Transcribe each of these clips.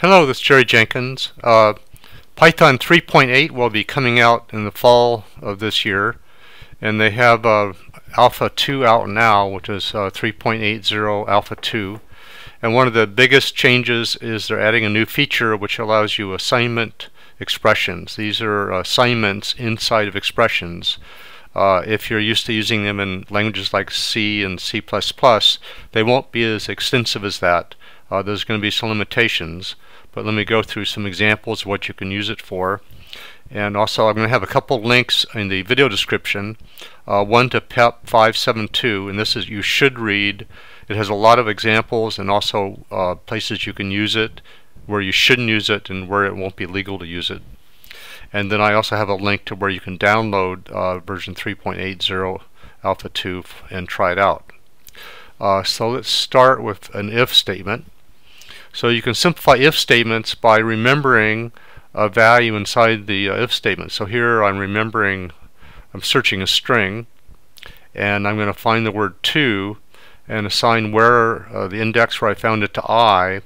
Hello, this is Gerry Jenkins. Python 3.8 will be coming out in the fall of this year, and they have Alpha 2 out now, which is 3.80 Alpha 2. And one of the biggest changes is they're adding a new feature which allows you assignment expressions. These are assignments inside of expressions. If you're used to using them in languages like C and C++, they won't be as extensive as that. There's going to be some limitations, but let me go through some examples of what you can use it for. And also I'm going to have a couple links in the video description, one to PEP 572, and this is you should read. It has a lot of examples and also places you can use it, where you shouldn't use it, and where it won't be legal to use it. And then I also have a link to where you can download version 3.80 Alpha 2 and try it out. So let's start with an if statement. So you can simplify if statements by remembering a value inside the if statement. So here I'm searching a string, and I'm going to find the word 2 and assign where the index where I found it to I.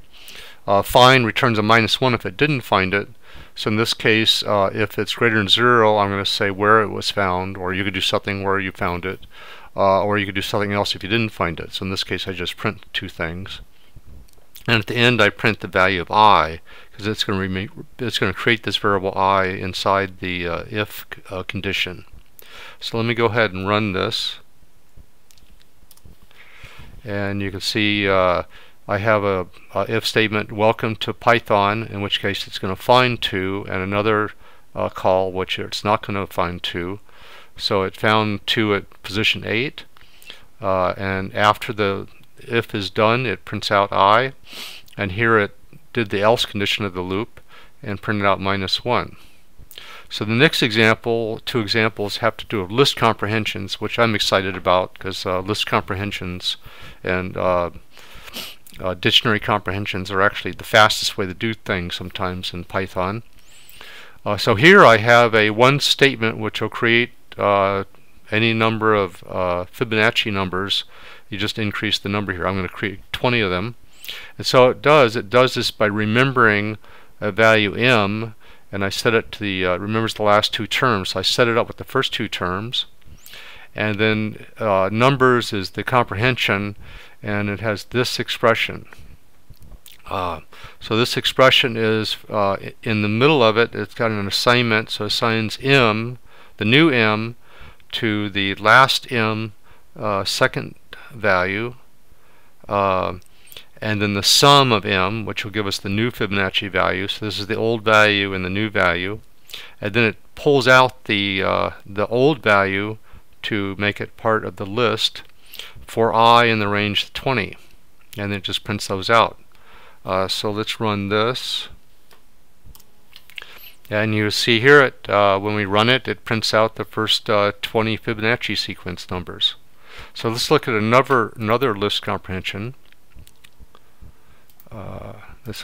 Find returns a -1 if it didn't find it. So in this case, if it's greater than 0, I'm going to say where it was found, or you could do something where you found it, or you could do something else if you didn't find it. So in this case, I just print two things. And at the end, I print the value of I, because it's going to create this variable I inside the if condition. So let me go ahead and run this. And you can see I have a if statement, welcome to Python, in which case it's going to find 2, and another call which it's not going to find 2. So it found 2 at position 8, and after the if is done, it prints out I, and here it did the else condition of the loop and printed out -1. So the next example, two examples, have to do with list comprehensions, which I'm excited about, because list comprehensions and dictionary comprehensions are actually the fastest way to do things sometimes in Python. So here I have a one statement which will create any number of Fibonacci numbers. You just increase the number here. I'm going to create 20 of them. And so it does this by remembering a value m, and I set it to the, remembers the last two terms. So I set it up with the first two terms. And then numbers is the comprehension, and it has this expression. So this expression is in the middle of it. It's got an assignment, so it assigns m, the new m, to the last m second value, and then the sum of m, which will give us the new Fibonacci value. So this is the old value and the new value, and then it pulls out the old value to make it part of the list for I in the range 20, and it just prints those out. So let's run this, and you see here it when we run it, it prints out the first 20 Fibonacci sequence numbers. So let's look at another list comprehension.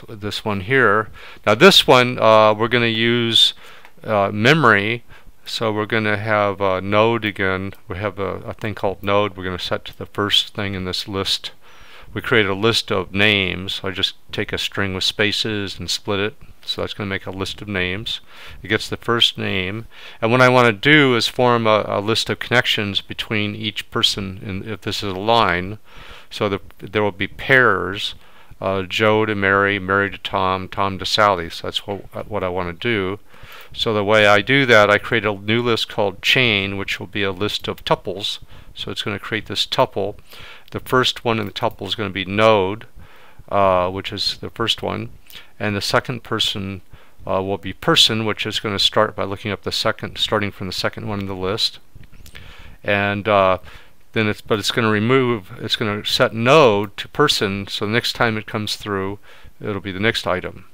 This one here. Now this one we're going to use memory. So we're going to have a node again. We have a thing called node. We're going to set to the first thing in this list. We create a list of names. So I just take a string with spaces and split it. So that's going to make a list of names. It gets the first name. And what I want to do is form a list of connections between each person, if this is a line. So there will be pairs, Joe to Mary, Mary to Tom, Tom to Sally. So that's what I want to do. So the way I do that, I create a new list called chain, which will be a list of tuples. So it's going to create this tuple. The first one in the tuple is going to be node, which is the first one, and the second person will be person, which is going to start by looking up the second, starting from the second one in the list. And then it's going to remove, it's going to set node to person, so the next time it comes through, it'll be the next item.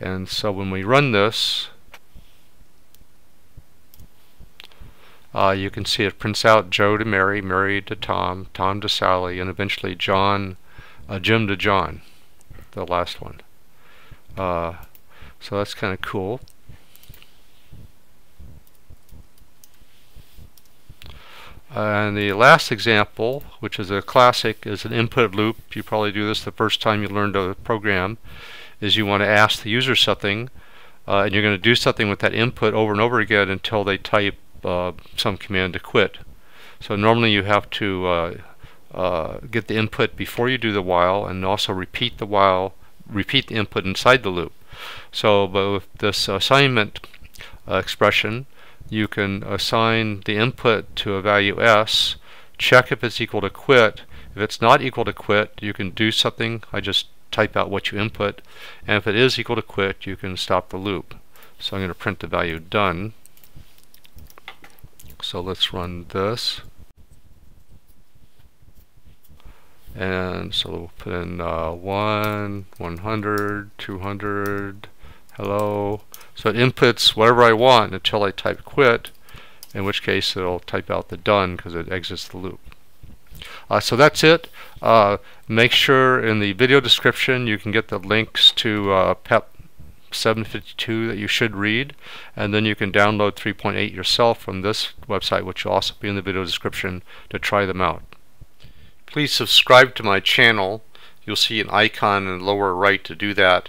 And so when we run this, you can see it prints out Joe to Mary, Mary to Tom, Tom to Sally, and eventually John, Jim to John, the last one. So that's kind of cool. And the last example, which is a classic, is an input loop. You probably do this the first time you learned to program. is you want to ask the user something, and you're going to do something with that input over and over again until they type some command to quit. So normally you have to get the input before you do the while, and also repeat the while, repeat the input inside the loop. So but with this assignment expression, you can assign the input to a value s, check if it's equal to quit. If it's not equal to quit, you can do something. I just type out what you input, and if it is equal to quit, you can stop the loop. So I'm going to print the value done. So let's run this, and so we'll put in 1, 100, 200, hello. So it inputs whatever I want until I type quit, in which case it'll type out the done because it exits the loop. So that's it. Make sure in the video description you can get the links to PEP 572 that you should read, and then you can download 3.8 yourself from this website, which will also be in the video description, to try them out. Please subscribe to my channel. You'll see an icon in the lower right to do that,